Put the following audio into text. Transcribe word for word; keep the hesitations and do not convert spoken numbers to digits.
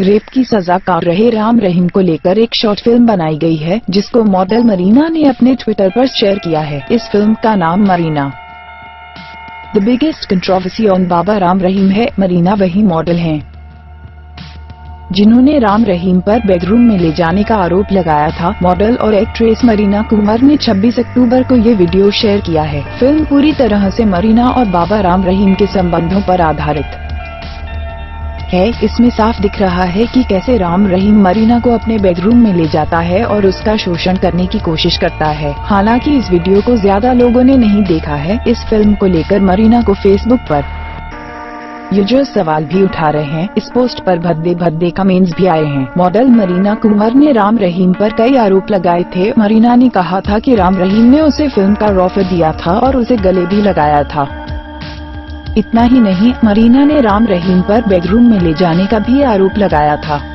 Rape की सजा काट रहे राम रहीम को लेकर एक शॉर्ट फिल्म बनाई गई है, जिसको मॉडल मरीना ने अपने ट्विटर पर शेयर किया है। इस फिल्म का नाम Marina. The biggest controversy on Baba Ram Rahim है। मरीना वही मॉडल हैं जिन्होंने राम रहीम पर बेडरूम में ले जाने का आरोप लगाया था। मॉडल और एक्ट्रेस मरीना कुमार ने छब्बीस अक्टूबर को ये वीडियो शेयर किया है। फिल्म पूरी तरह से मरीना और बाबा राम रहीम के संबंधों पर आधारित है। इसमें साफ दिख रहा है कि कैसे राम रहीम मरीना को अपने बेडरूम में ले जाता है और उसका शोषण करने की कोशिश करता है। हालांकि इस वीडियो को ज्यादा लोगों ने नहीं देखा है। इस फिल्म को लेकर मरीना को फेसबुक पर यूजर्स सवाल भी उठा रहे हैं। इस पोस्ट पर भद्दे भद्दे कमेंट्स भी आए हैं। मॉडल मरीना कुंवर ने राम रहीम पर कई आरोप लगाए थे। मरीना ने कहा था कि राम रहीम ने उसे फिल्म का ऑफर दिया था और उसे गले भी लगाया था। इतना ही नहीं, मरीना ने राम रहीम पर बेडरूम में ले जाने का भी आरोप लगाया था।